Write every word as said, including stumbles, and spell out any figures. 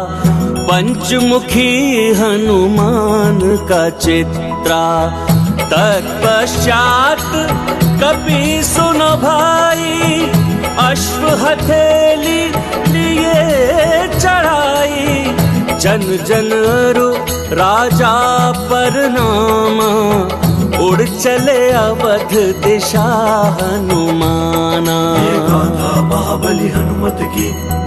पंचमुखी हनुमान का चित्रा, तत्पश्चात कभी सुनो भाई, अश्व हथेली लिए चढ़ाई। जन जन अरु राजा पर नामा, उड़ चले अवध दिशा हनुमाना। ये गाथा बाहुबली हनुमत की।